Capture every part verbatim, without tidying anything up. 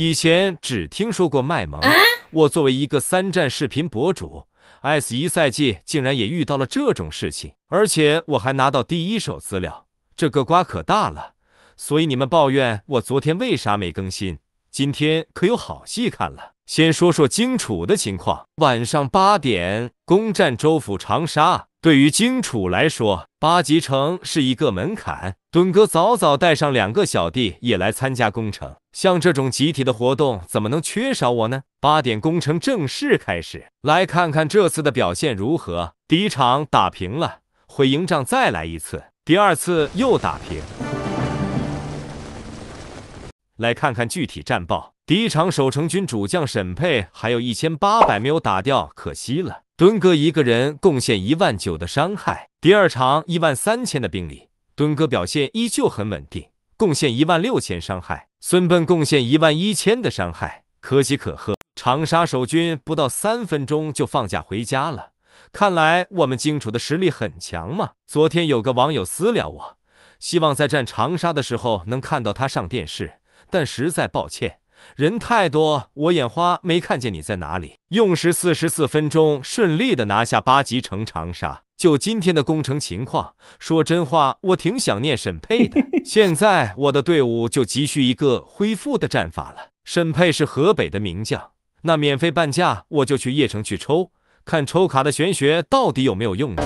以前只听说过卖萌，啊、我作为一个三战视频博主 ，S 一赛季竟然也遇到了这种事情，而且我还拿到第一手资料，这个瓜可大了。所以你们抱怨我昨天为啥没更新，今天可有好戏看了。先说说荆楚的情况，晚上八点攻占州府长沙。 对于荆楚来说，八级城是一个门槛。墩哥早早带上两个小弟也来参加攻城，像这种集体的活动怎么能缺少我呢？八点攻城正式开始，来看看这次的表现如何。第一场打平了，回营帐再来一次；第二次又打平。来看看具体战报。第一场守城军主将沈佩还有一千八百没有打掉，可惜了。 墩哥一个人贡献一万九千的伤害。第二场一万三千的兵力，墩哥表现依旧很稳定，贡献一万六千伤害。孙奔贡献一万一千的伤害，可喜可贺。长沙守军不到三分钟就放假回家了，看来我们荆楚的实力很强嘛。昨天有个网友私聊我，希望在战长沙的时候能看到他上电视，但实在抱歉。 人太多，我眼花没看见你在哪里。用时四十四分钟，顺利的拿下八级城长沙。就今天的攻城情况，说真话，我挺想念沈佩的。现在我的队伍就急需一个恢复的战法了。沈佩是河北的名将，那免费半价我就去邺城去抽，看抽卡的玄学到底有没有用处。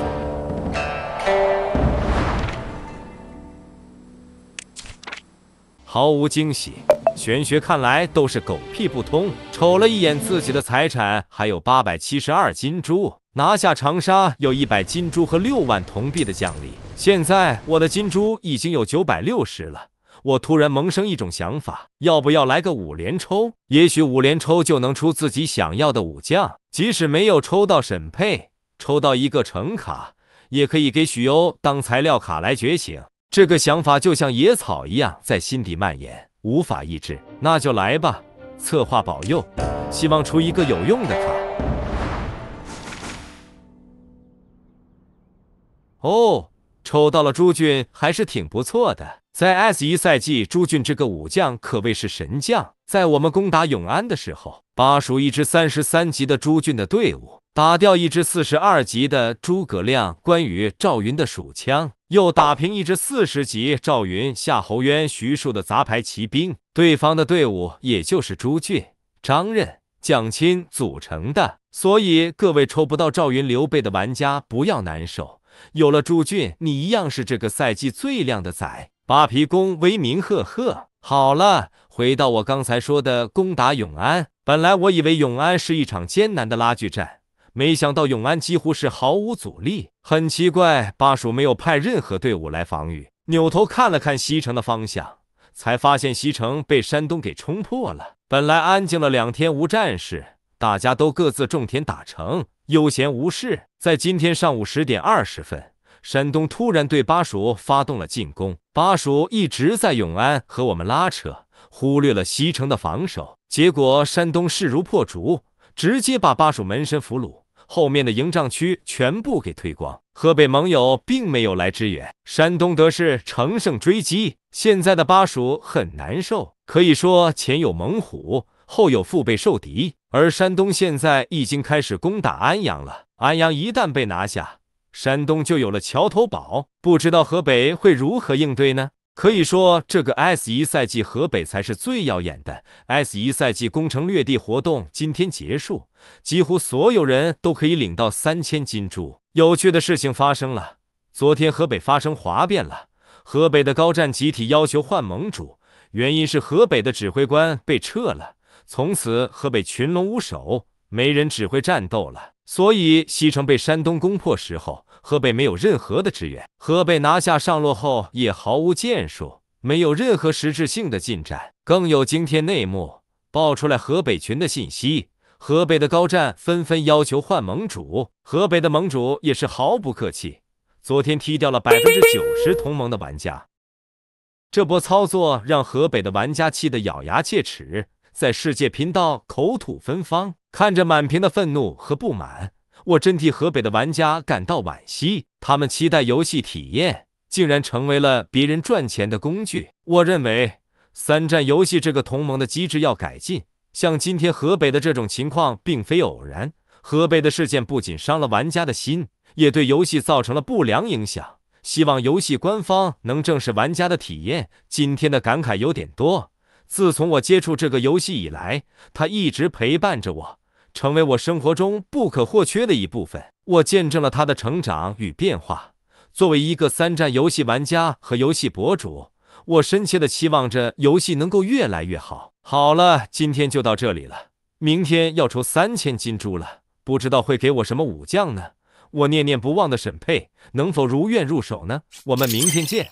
毫无惊喜。 玄学看来都是狗屁不通。瞅了一眼自己的财产，还有八百七十二金珠，拿下长沙有一百金珠和六万铜币的奖励。现在我的金珠已经有九百六十了。我突然萌生一种想法，要不要来个五连抽？也许五连抽就能出自己想要的武将。即使没有抽到沈佩，抽到一个橙卡，也可以给许攸当材料卡来觉醒。这个想法就像野草一样，在心底蔓延。 无法抑制，那就来吧！策划保佑，希望出一个有用的卡。哦，抽到了朱俊，还是挺不错的。在 S 一赛季，朱俊这个武将可谓是神将。在我们攻打永安的时候，巴蜀一支三十三级的朱俊的队伍，打掉一支四十二级的诸葛亮、关羽、赵云的蜀枪。 又打平一支四十级赵云、夏侯渊、徐庶的杂牌骑兵，对方的队伍也就是朱俊、张任、蒋钦组成的，所以各位抽不到赵云、刘备的玩家不要难受，有了朱俊，你一样是这个赛季最靓的仔。扒皮公威名赫赫。好了，回到我刚才说的攻打永安，本来我以为永安是一场艰难的拉锯战。 没想到永安几乎是毫无阻力，很奇怪，巴蜀没有派任何队伍来防御。扭头看了看西城的方向，才发现西城被山东给冲破了。本来安静了两天无战事，大家都各自种田打城，悠闲无事。在今天上午十点二十分，山东突然对巴蜀发动了进攻。巴蜀一直在永安和我们拉扯，忽略了西城的防守，结果山东势如破竹，直接把巴蜀门神俘虏。 后面的营帐区全部给推光，河北盟友并没有来支援，山东得势乘胜追击，现在的巴蜀很难受，可以说前有猛虎，后有腹背受敌。而山东现在已经开始攻打安阳了，安阳一旦被拿下，山东就有了桥头堡，不知道河北会如何应对呢？可以说这个 S 一赛季河北才是最耀眼的。S 一赛季攻城略地活动今天结束。 几乎所有人都可以领到三千金珠。有趣的事情发生了，昨天河北发生哗变了，河北的高战集体要求换盟主，原因是河北的指挥官被撤了，从此河北群龙无首，没人指挥战斗了。所以西城被山东攻破时候，河北没有任何的支援。河北拿下上洛后也毫无建树，没有任何实质性的进展。更有惊天内幕爆出来，河北群的信息。 河北的高战纷纷要求换盟主，河北的盟主也是毫不客气，昨天踢掉了 百分之九十 同盟的玩家。这波操作让河北的玩家气得咬牙切齿，在世界频道口吐芬芳。看着满屏的愤怒和不满，我真替河北的玩家感到惋惜。他们期待游戏体验，竟然成为了别人赚钱的工具。我认为三战游戏这个同盟的机制要改进，像今天河北的这种情况并非偶然。河北的事件不仅伤了玩家的心，也对游戏造成了不良影响。希望游戏官方能正视玩家的体验。今天的感慨有点多。自从我接触这个游戏以来，它一直陪伴着我，成为我生活中不可或缺的一部分。我见证了它的成长与变化。作为一个三战游戏玩家和游戏博主，我深切的期望着游戏能够越来越好。好了，今天就到这里了。明天要抽三千金珠了，不知道会给我什么武将呢？我念念不忘的沈佩能否如愿入手呢？我们明天见。